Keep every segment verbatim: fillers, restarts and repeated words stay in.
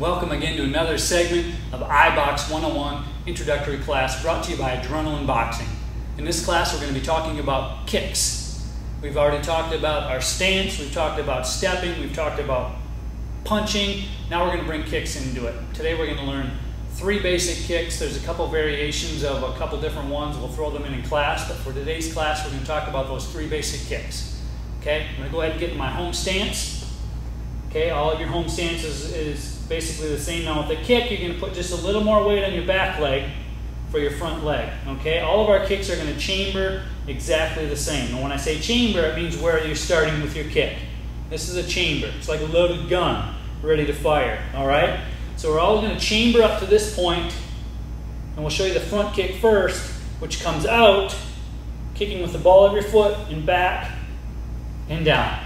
Welcome again to another segment of iBox one oh one introductory class brought to you by Adrenaline Boxing. In this class we're going to be talking about kicks. We've already talked about our stance, we've talked about stepping, we've talked about punching. Now we're going to bring kicks into it. Today we're going to learn three basic kicks. There's a couple variations of a couple different ones. We'll throw them in in class, but for today's class we're going to talk about those three basic kicks. Okay, I'm going to go ahead and get in my home stance. Okay, all of your home stance is, is basically the same. Now with the kick, you're going to put just a little more weight on your back leg for your front leg. Okay, all of our kicks are going to chamber exactly the same. And when I say chamber, it means where you're starting with your kick. This is a chamber. It's like a loaded gun, ready to fire. All right. So we're all going to chamber up to this point, and we'll show you the front kick first, which comes out, kicking with the ball of your foot and back and down.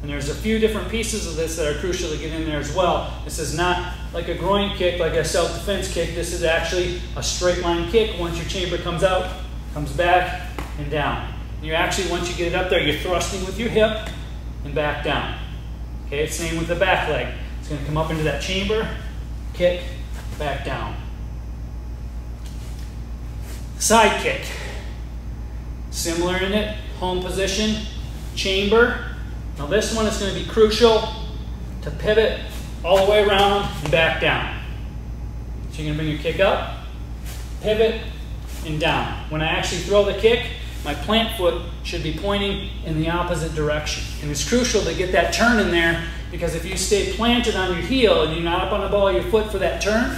And there's a few different pieces of this that are crucial to get in there as well. This is not like a groin kick, like a self-defense kick. This is actually a straight line kick. Once your chamber comes out, comes back and down. And you actually, once you get it up there, you're thrusting with your hip and back down. Okay, same with the back leg. It's going to come up into that chamber, kick, back down. Side kick. Similar in it, home position, chamber. Now this one is going to be crucial to pivot all the way around and back down. So you're going to bring your kick up, pivot, and down. When I actually throw the kick, my plant foot should be pointing in the opposite direction. And it's crucial to get that turn in there, because if you stay planted on your heel and you're not up on the ball of your foot for that turn,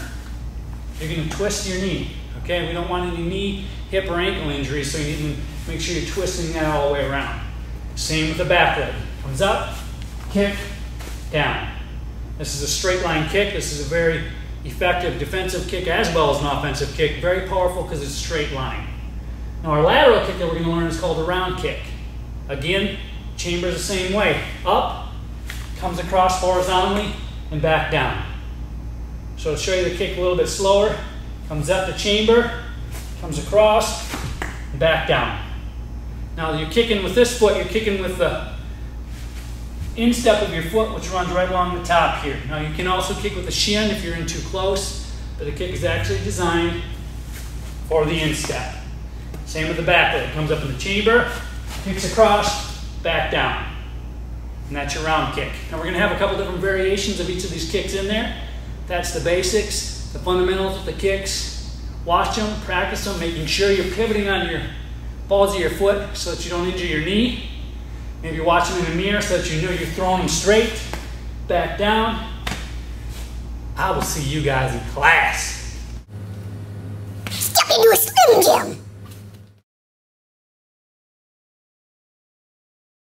you're going to twist your knee. Okay? We don't want any knee, hip, or ankle injuries, so you need to make sure you're twisting that all the way around. Same with the back leg. Comes up, kick, down. This is a straight line kick. This is a very effective defensive kick as well as an offensive kick. Very powerful because it's straight line. Now our lateral kick that we're going to learn is called a round kick. Again, chamber's the same way. Up, comes across horizontally, and back down. So I'll show you the kick a little bit slower. Comes up the chamber, comes across, and back down. Now you're kicking with this foot, you're kicking with the instep of your foot, which runs right along the top here. Now you can also kick with the shin if you're in too close, but the kick is actually designed for the instep. Same with the back leg. It comes up in the chamber, kicks across, back down. And that's your round kick. Now we're going to have a couple different variations of each of these kicks in there. That's the basics, the fundamentals of the kicks. Watch them, practice them, making sure you're pivoting on your balls of your foot so that you don't injure your knee. Maybe watch them in the mirror so that you know you're throwing them straight, back down. I will see you guys in class.